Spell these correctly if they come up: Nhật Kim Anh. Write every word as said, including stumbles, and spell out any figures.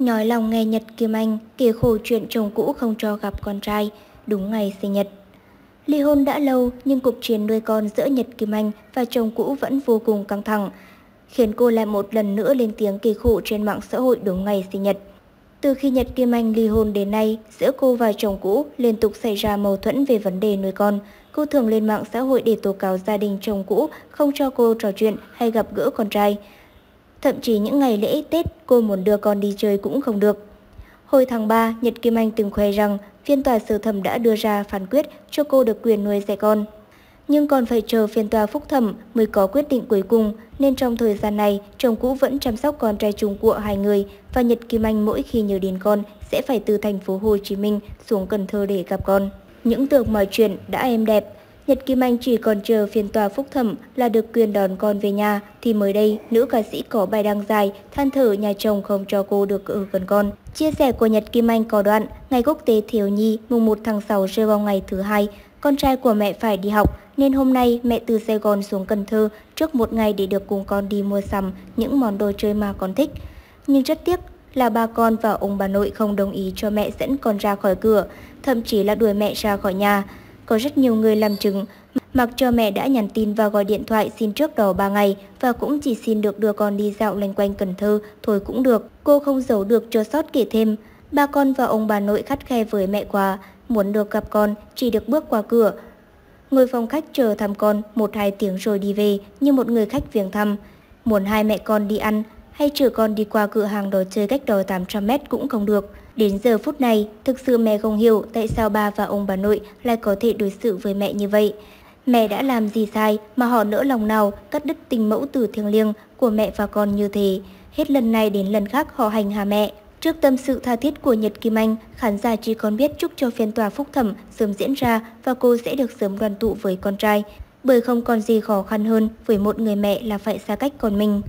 Nhói lòng nghe Nhật Kim Anh kể khổ chuyện chồng cũ không cho gặp con trai đúng ngày sinh nhật. Ly hôn đã lâu nhưng cuộc chiến nuôi con giữa Nhật Kim Anh và chồng cũ vẫn vô cùng căng thẳng, khiến cô lại một lần nữa lên tiếng kỳ khổ trên mạng xã hội đúng ngày sinh nhật. Từ khi Nhật Kim Anh ly hôn đến nay, giữa cô và chồng cũ liên tục xảy ra mâu thuẫn về vấn đề nuôi con. Cô thường lên mạng xã hội để tố cáo gia đình chồng cũ không cho cô trò chuyện hay gặp gỡ con trai. Thậm chí những ngày lễ Tết, cô muốn đưa con đi chơi cũng không được. Hồi tháng ba, Nhật Kim Anh từng khoe rằng phiên tòa sơ thẩm đã đưa ra phán quyết cho cô được quyền nuôi dạy con. Nhưng còn phải chờ phiên tòa phúc thẩm mới có quyết định cuối cùng, nên trong thời gian này, chồng cũ vẫn chăm sóc con trai chung của hai người và Nhật Kim Anh mỗi khi nhớ đến con sẽ phải từ thành phố Hồ Chí Minh xuống Cần Thơ để gặp con. Những tưởng mọi chuyện đã êm đẹp, Nhật Kim Anh chỉ còn chờ phiên tòa phúc thẩm là được quyền đón con về nhà thì mới đây nữ ca sĩ có bài đăng dài than thở nhà chồng không cho cô được ở gần con. Chia sẻ của Nhật Kim Anh có đoạn Ngày Quốc tế Thiếu nhi mùng một tháng sáu rơi vào ngày thứ hai, con trai của mẹ phải đi học nên hôm nay mẹ từ Sài Gòn xuống Cần Thơ trước một ngày để được cùng con đi mua sắm những món đồ chơi mà con thích. Nhưng rất tiếc là ba con và ông bà nội không đồng ý cho mẹ dẫn con ra khỏi cửa, thậm chí là đuổi mẹ ra khỏi nhà. Có rất nhiều người làm chứng, mặc cho mẹ đã nhắn tin và gọi điện thoại xin trước đó ba ngày và cũng chỉ xin được đưa con đi dạo loanh quanh Cần Thơ thôi cũng được. Cô không giấu được chua xót kể thêm, ba con và ông bà nội khắt khe với mẹ quá, muốn được gặp con chỉ được bước qua cửa. Ngồi phòng khách chờ thăm con một hai tiếng rồi đi về như một người khách viếng thăm. Muốn hai mẹ con đi ăn hay chở con đi qua cửa hàng đồ chơi cách đó tám trăm mét cũng không được. Đến giờ phút này, thực sự mẹ không hiểu tại sao ba và ông bà nội lại có thể đối xử với mẹ như vậy. Mẹ đã làm gì sai mà họ nỡ lòng nào cắt đứt tình mẫu tử thiêng liêng của mẹ và con như thế. Hết lần này đến lần khác họ hành hạ mẹ. Trước tâm sự tha thiết của Nhật Kim Anh, khán giả chỉ còn biết chúc cho phiên tòa phúc thẩm sớm diễn ra và cô sẽ được sớm đoàn tụ với con trai. Bởi không còn gì khó khăn hơn với một người mẹ là phải xa cách con mình.